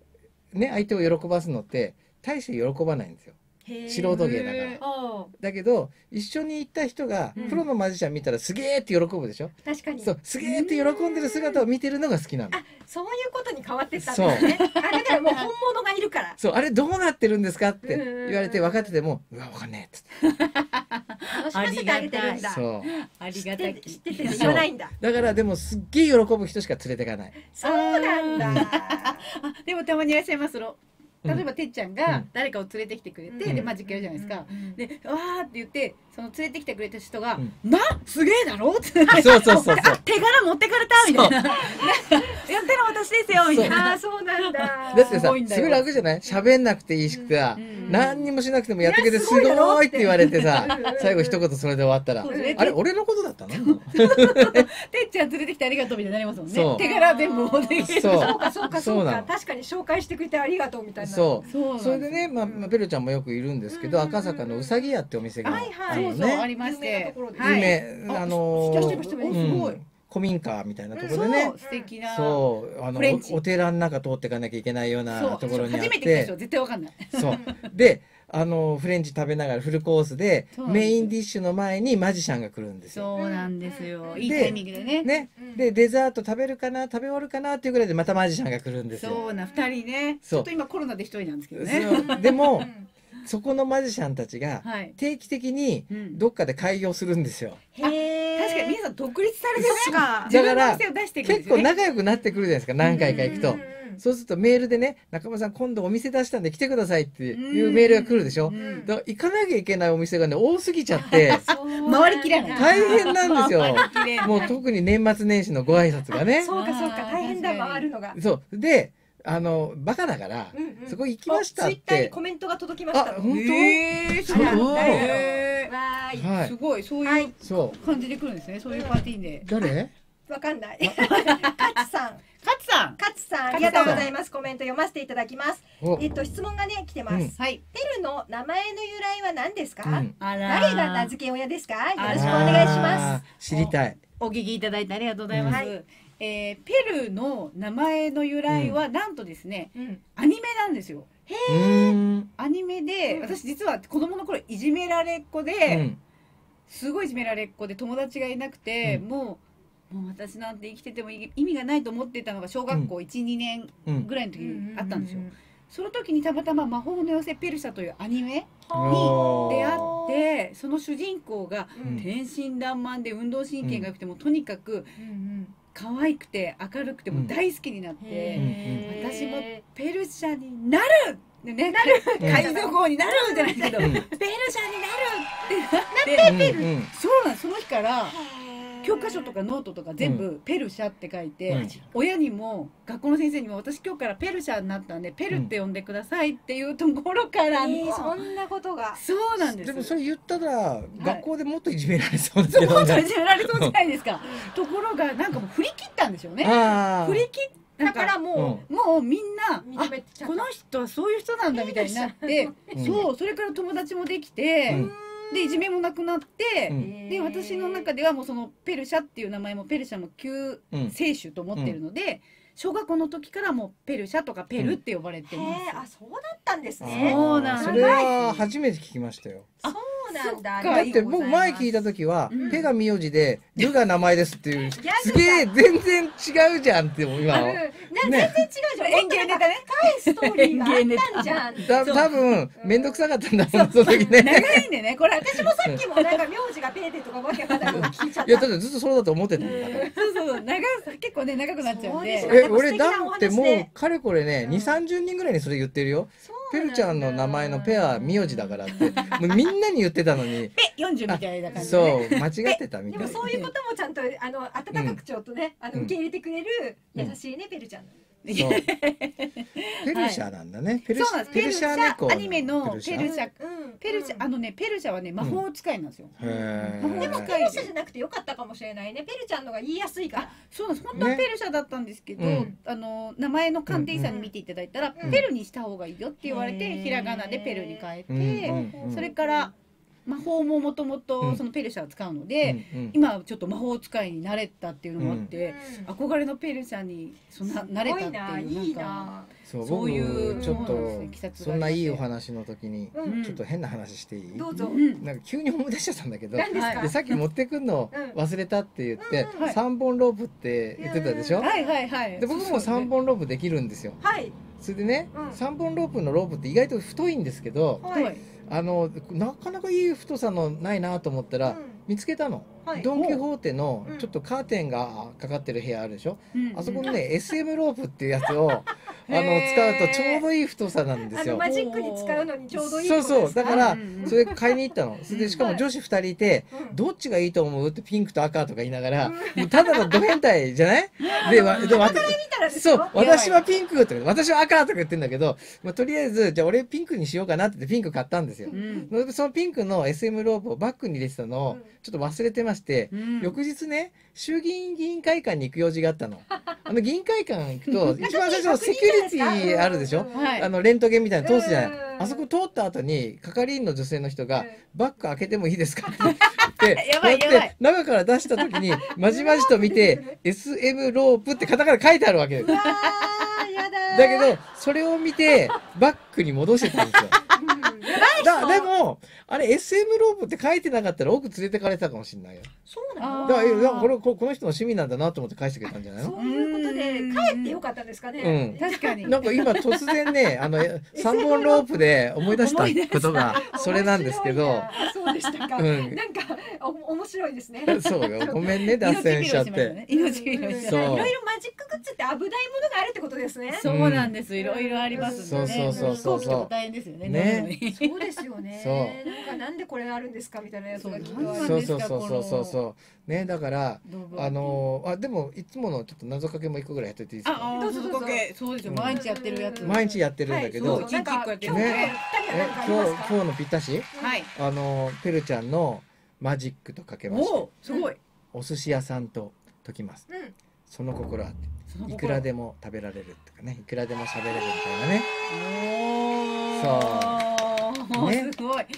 ね、相手を喜ばすのって大して喜ばないんですよ。素人芸だから。だけど一緒に行った人がプロのマジシャン見たらすげーって喜ぶでしょ。確かに。そうすげーって喜んでる姿を見てるのが好きなの。あ、そういうことに変わってったんですね。あれだからもう本物がいるから。そうあれどうなってるんですかって言われて分かっててもうわ分かんねえって。楽しませてあげてるんだ。そう。ありがたい。知ってて言わないんだ。だからでもすっげー喜ぶ人しか連れてかない。そうなんだ。あでもたまにいらっしゃいますろ。例えばてっちゃんが誰かを連れてきてくれてでマジックやるじゃないですか。でわーって言ってその連れてきてくれた人が「なすげえだろ?」って手柄持ってかれたみたいな「やったら私ですよ」みたいな。あそうなんだ。だってさすごい楽じゃない、喋んなくていいしさ、何にもしなくてもやってくれて「すごい」って言われてさ、最後一言それで終わったら「あれ俺のことだったの?」てっちゃん連れてきてありがとうみたいになりますもんね。手柄全部持ってきて、そうかそうかそうか、確かに紹介してくれてありがとうみたいな。そう、それでね、まあ、ペロちゃんもよくいるんですけど、赤坂のうさぎ屋ってお店がありまして、古民家みたいなところでね、お寺の中通っていかなきゃいけないようなところにあって、初めて来た人は絶対わかんない。そうでフレンチ食べながらフルコースでメインディッシュの前にマジシャンが来るんですよ。そうなんですよ。いいタイミングでね。でデザート食べるかな食べ終わるかなっていうぐらいでまたマジシャンが来るんですよ。そうな2人ね。ちょっと今コロナで1人なんですけどね。でもそこのマジシャンたちが定期的にどっかで開業するんですよ。へえ。確かに皆さん独立されてますか。だから結構仲良くなってくるじゃないですか。何回か行くと。そうするとメールでね、中村さん今度お店出したんで来てくださいっていうメールが来るでしょ。だから行かなきゃいけないお店がね多すぎちゃって回りきれない。大変なんですよ。もう特に年末年始のご挨拶がね。そうかそうか大変だ回るのが。そうでバカだからそこ行きましたって。ツイッターにコメントが届きました。あ本当？すごい。すごいそういう感じで来るんですね。そういうパーティーで。誰？わかんない。カツさん。カツさんありがとうございます。コメント読ませていただきます。質問がね来てます。はい。ペルの名前の由来は何ですか？誰が名付け親ですか？よろしくお願いします。知りたい。お聞きいただいてありがとうございます。ペルの名前の由来はなんとですね、アニメなんですよ。へえ。アニメで私実は子供の頃いじめられっ子で、すごいいじめられっ子で友達がいなくてもう私なんて生きてても意味がないと思ってたのが小学校 1,2 年ぐらいの時にあったんですよ。その時にたまたま「魔法の妖精ペルシャ」というアニメに出会って、その主人公が天真爛漫で運動神経が良くてもとにかく可愛くて明るくても大好きになって、私もペルシャになるね、なる海賊王になるじゃないけどペルシャになるってなって、そうなんその日から。教科書とかノートとか全部「ペルシャ」って書いて、親にも学校の先生にも「私今日からペルシャになったんでペルって呼んでください」っていうところからの、そんなことが。そうなんです。でもそれ言ったら学校でもっといじめられそうですよね。もっといじめられそうじゃないですか。ところがなんかもう振り切ったんでしょうね。振り切ったからもうみんな「あ、この人はそういう人なんだ」みたいになって、そうそれから友達もできて。でいじめもなくなって、で私の中ではもうそのペルシャっていう名前もペルシャも救世主と思ってるので、小学校の時からもうペルシャとかペルって呼ばれてます。あ、そうだったんですね。そうなんだ。それは初めて聞きましたよ。そうなんだ。だって僕前聞いた時はペが名字でルが名前ですっていう、すげえ全然違うじゃんって今の。全然違うじゃん。演芸ネタね。深いストーリーがあったんじゃん。多分めんどくさかったんだなその時ね。長いんでね。これ私もさっきもなんか名字がペーでとかわけわかんない聞いちゃった。いやだってずっとそれだと思ってたんだから。そう長い結構ね長くなっちゃうんで。俺だってもうかれこれね 2,30 人ぐらいにそれ言ってるよ。ペルちゃんの名前のペは名字だからってもうみんなに言ってたのにペ40みたいな感じで、そう間違ってたみたいな。でもそういうこともちゃんと温かくちょっとね受け入れてくれる優しいねペルちゃん。ペルシャなんだね。ペルシャアニメのペルシャ、あのねペルシャはね魔法使いなんですよ。でもペルシャじゃなくてよかったかもしれないね。ペルちゃんのが言いやすいから。そうなんです。本当はペルシャだったんですけど、あの名前の鑑定士さんに見ていただいたらペルにした方がいいよって言われてひらがなでペルに変えて、それから魔法ももともとそのペルシャを使うので、今ちょっと魔法使いになれたっていうのもあって、憧れのペルシャにそんななれたっていう、なんかそういうちょっとそんないいお話の時にちょっと変な話していい？どうぞ。なんか急に思い出しちゃったんだけど、さっき持ってくんの忘れたって言って3本ロープって言ってたでしょ？はいはいはい。で僕も3本ロープできるんですよ。はい。それでね、3本ロープのロープって意外と太いんですけど。はい。なかなかいい太さのないなと思ったら、見つけたの。ドン・キホーテのちょっとカーテンがかかってる部屋あるでしょ、あそこのね SM ロープっていうやつを使うとちょうどいい太さなんですよ。マジックに使うのにちょうどいい。そうそう、だからそれ買いに行ったの。それでしかも女子2人いてどっちがいいと思うってピンクと赤とか言いながら、ただのド変態じゃない？で私はピンクとか私は赤とか言ってんだけど、とりあえずじゃあ俺ピンクにしようかなってピンク買ったんですよ。そのピンクの SM ロープをバッグに入れてたのをちょっと忘れてました。翌日ね、衆議院議員会館に行く用事があったの。議員会館行くと一番最初のセキュリティあるでしょ、レントゲンみたいなの通すじゃない、あそこ通った後に係員の女性の人が「バッグ開けてもいいですか?」って言って中から出した時にまじまじと見て「SM ロープ」ってカタカナ書いてあるわけです。だけどそれを見てバッグに戻してたんですよ。でもあれ SM ロープって書いてなかったら奥連れてかれてたかもしれないよ。そうなの。だからこの人の趣味なんだなと思って返してくれたんじゃないの。そういうことで帰ってよかったですかね。確かに。なんか今突然ね3本ロープで思い出したことがそれなんですけど。そうでしたか。なんか面白いですね。そうよ、ごめんね脱線しちゃって。いろいろマジックグッズって危ないものがあるってことですね。そうなんです。いろいろありますね。そう大変ですよね。そうです。なんかなんでこれあるんですかみたいなやつがきっと。そうね、だからでもいつものちょっと謎かけも1個ぐらいやってていいですか。謎かけ、そうですよ、毎日やってるやつ。毎日やってるんだけど、今日のぴったしペルちゃんのマジックとかけまして、すごいお寿司屋さんと解きます。その心はっていくらでも食べられるとかね、いくらでも喋れるみたいなね。そうね、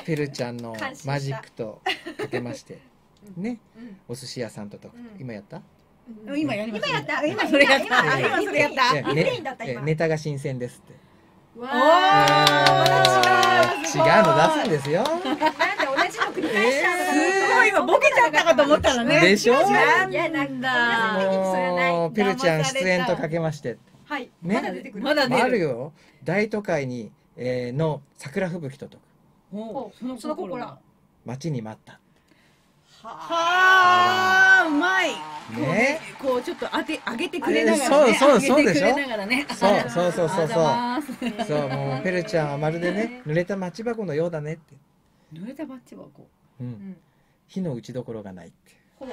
ペルちゃんのマジックとかけましてね、お寿司屋さんと解く。今やった？今やりました。今やった。今それやった。今それやった。ネタが新鮮ですって。わあ。違うの出すんですよ。なんで同じの繰り返しちゃうの？すごい今ボケちゃったかと思ったらね。でしょ？いやなんだ。ペルちゃん出演とかけまして。はい。まだ出てくる。まだあるよ。大都会に。の桜吹雪と解く。その心は待ちに待った。はあ、うまい。ね、こうちょっと上げてくれながらね。そうでしょ。そうもうペルちゃんはまるでね濡れたマッチ箱のようだねって。濡れたマッチ箱。うん。火の打ちどころがないって。おお、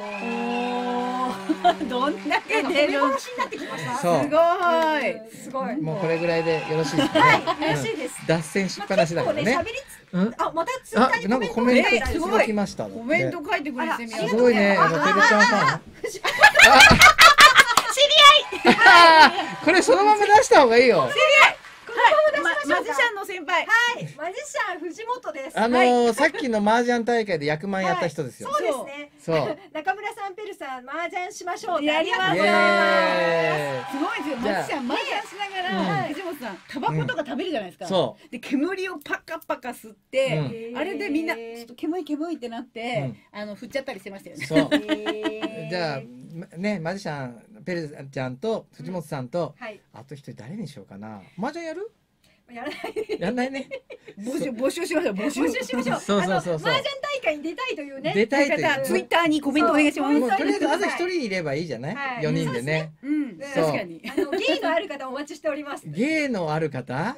どんだけ出る。すごい。もうこれぐらいでよろしいですかね。はい、よろしいです。脱線しっぱなしだからね。あ、またつながり。なんかコメント届きました。コメント書いてくれてみよう。すごいね。ペルちゃんファン。知り合い。これそのまま出した方がいいよ。知り合い。マジシャンの先輩。はい、マジシャン藤本です。さっきの麻雀大会で役満やった人ですよ。そうですね。そう。中村さん、ペルさん、麻雀しましょう。やります。すごいですよ。マジシャン、麻雀しながら藤本さん、タバコとか食べるじゃないですか。そう。で煙をパカパカ吸って、あれでみんなちょっと煙ってなって、振っちゃったりしてましたよね。そう。じゃあね、マジシャンペルちゃんと藤本さんと、あと一人誰にしようかな。麻雀やる？やらないね。募集しましょう。そうそうそう。麻雀大会に出たいというね。出たい方、ツイッターにコメントお願いします。とりあえず朝1人いればいいじゃない？ 4 人でね。うん。確かに。芸のある方お待ちしております。芸のある方？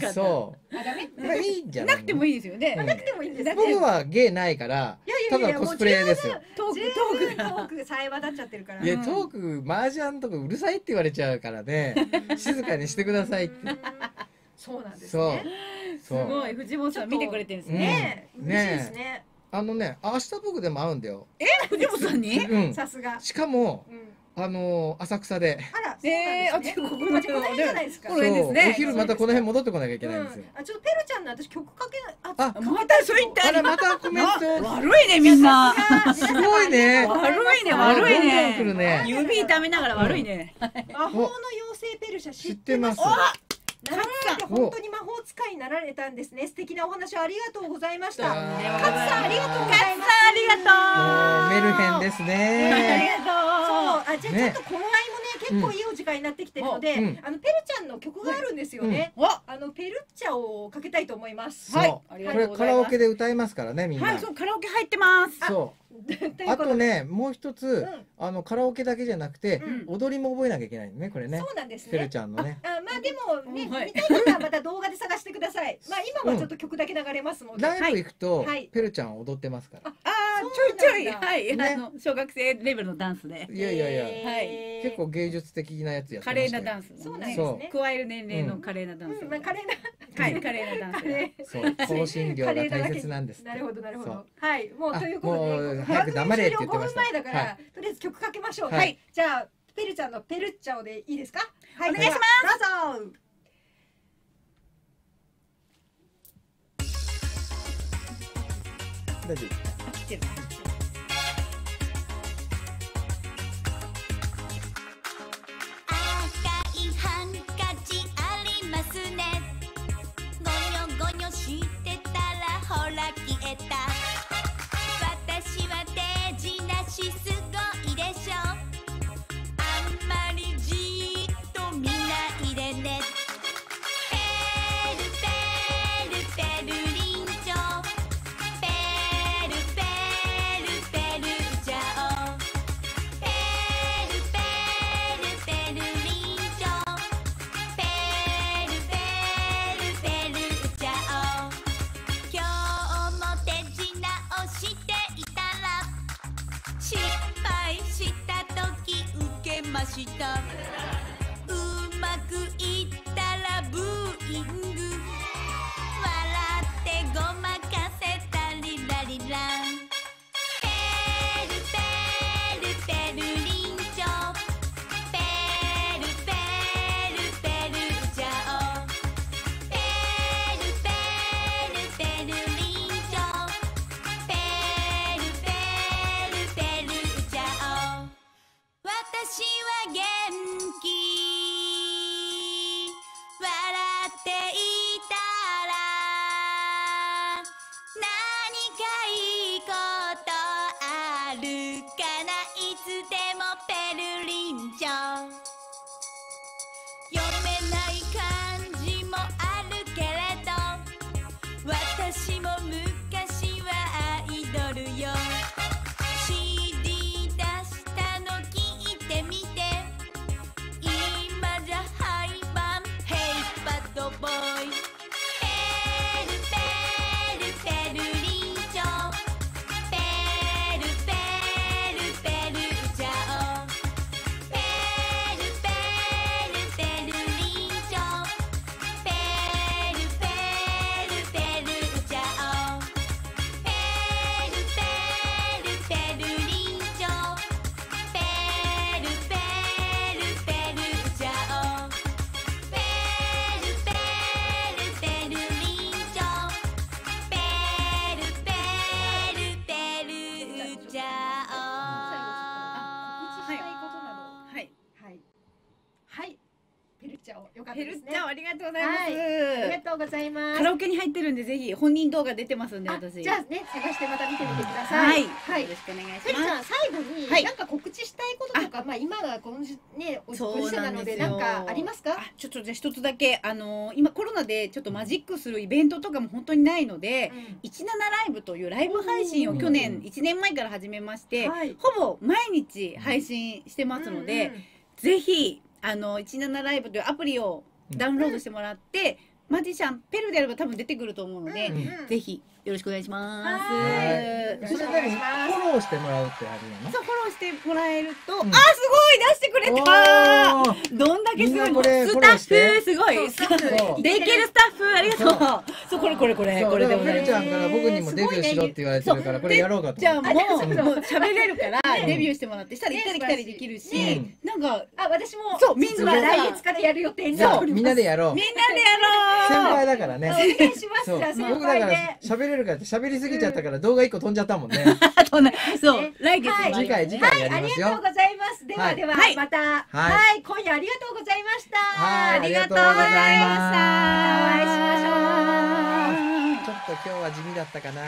かった。そう。あ、ダメ？まあいいんじゃないの？なくてもいいですよね。なくてもいいんです。僕は芸ないから、ただコスプレですよ。トークさえ渡っちゃってるから。いやトーク麻雀とかうるさいって言われちゃうからね。静かにしてくださいって。そうなんですね。そう。すごい藤本さん見てくれてるんですね。嬉しいですね。明日僕でも会うんだよ。藤本さんに？さすが。しかも。浅草で。あ、ここの辺じゃないですか。お昼またこの辺戻ってこなきゃいけないんですよ。あ、ちょっとペルちゃんの私曲かけ、あ、またそれ言った。あら、またコメント。悪いね、みんな。すごいね。悪いね。指痛めながら悪いね。魔法の妖精ペルシャ知ってます。奈良って本当に魔法使いになられたんですね。素敵なお話ありがとうございました。勝さんありがとうございます。ありがとう。メルヘンですね。ありがとう。そう、あ、じゃあちょっとこの間もね、結構いいお時間になってきてるので、ペルちゃんの曲があるんですよね。ペルッチャをかけたいと思います。はい。これカラオケで歌いますからね、みんな。はい、そうカラオケ入ってます。そう。あとね、もう一つカラオケだけじゃなくて踊りも覚えなきゃいけないね、これね。そうなんですね。ペルちゃんのね。まあでもね、見たい方はまた動画で探してください。まあ今はちょっと曲だけ流れますので。ライブ行くとペルちゃん踊ってますから。ああ、ちょいちょい、はい、小学生レベルのダンスで。いやいやいや、はい。結構芸術的なやつやってましたよ。華麗なダンス。そうなんですね。加える年齢の華麗なダンス。まあ華麗な、はい、華麗なダンス。そう、香辛料が大切なんです。なるほどなるほど。はい、もうということで。早く黙れって言ってました。5分前だからとりあえず曲かけましょう。はい。じゃあペルちゃんのペルッチャオでいいですか？はい。お願いします。どうぞ。大丈夫。あ、来てる。赤いハンカチありますね。ゴニョゴニョしてたらほら消えた。すごいでしょ、あんまりじっと見ないでね。ペルペルペルリンチョ、ペルペルペルジャオ、ペルペルペルリンチョ、ペルペルペルジャオ。今日も手品をしていたら失敗したとき受けました。うまくいったらブーイング、笑ってごまかせたリラリラ。ペルペルペルリンチョ、ペルペルペルジャオ、ペルペルペルリンチョ、ペルペルペル私は元気、笑っていたら何かいいことあるかな。いつでもペルリンチョ、読めない漢字もあるけれど私も昔はアイドルよ。カラオケに入ってるんでぜひ本人動画出てますんで私。じゃあね探してまた見てみてください。はい。よろしくお願いします。ペルちゃん最後になんか告知したいこととかまあ今がこのねお時世なのでなんかありますか？ちょっとじゃあ一つだけ今コロナでちょっとマジックするイベントとかも本当にないので17LIVEというライブ配信を去年1年前から始めましてほぼ毎日配信してますのでぜひ17LIVEというアプリをダウンロードしてもらって。マジシャンペルであれば多分出てくると思うので、ぜひよろしくお願いします。それ何フォローしてもらうってあるよね。そうフォローしてもらえると、あすごい出してくれた。どんだけすごいスタッフすごい。デイケールスタッフありがとう。そうこれでもね。ペルちゃんから僕にもデビューしろって言われてるからこれやろうかと。じゃあもう喋れるからデビューしてもらってしたら行ったり来たりできるし、なんか私もそうみんな来月からやる予定になっております。みんなでやろう。みんなでやろう。先輩だからね。そう、僕だから喋れるからって喋りすぎちゃったから動画一個飛んじゃったもんね。そう、来月次回やりますよ。ありがとうございます。ではではまたはい今夜ありがとうございました。ありがとうございました。お会いしましょう。ちょっと今日は地味だったかな。